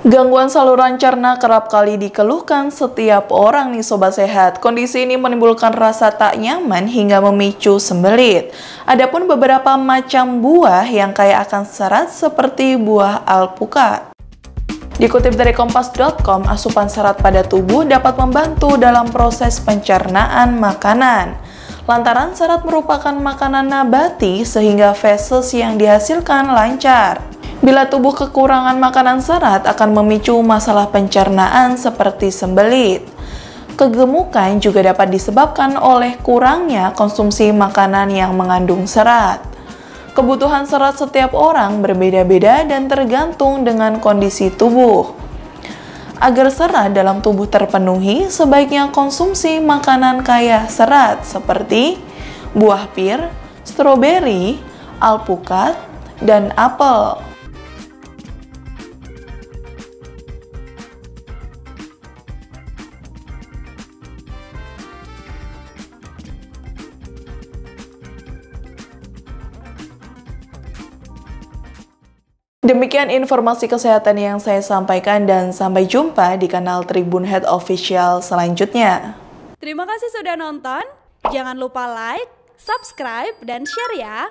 Gangguan saluran cerna kerap kali dikeluhkan setiap orang nih sobat sehat. Kondisi ini menimbulkan rasa tak nyaman hingga memicu sembelit. Adapun beberapa macam buah yang kaya akan serat seperti buah alpukat. Dikutip dari kompas.com, asupan serat pada tubuh dapat membantu dalam proses pencernaan makanan. Lantaran serat merupakan makanan nabati sehingga feses yang dihasilkan lancar. Bila tubuh kekurangan makanan serat akan memicu masalah pencernaan seperti sembelit. Kegemukan juga dapat disebabkan oleh kurangnya konsumsi makanan yang mengandung serat. Kebutuhan serat setiap orang berbeda-beda dan tergantung dengan kondisi tubuh. Agar serat dalam tubuh terpenuhi, sebaiknya konsumsi makanan kaya serat seperti buah pir, stroberi, alpukat, dan apel. Demikian informasi kesehatan yang saya sampaikan dan sampai jumpa di kanal Tribun Health Official selanjutnya. Terima kasih sudah nonton, jangan lupa like, subscribe, dan share ya!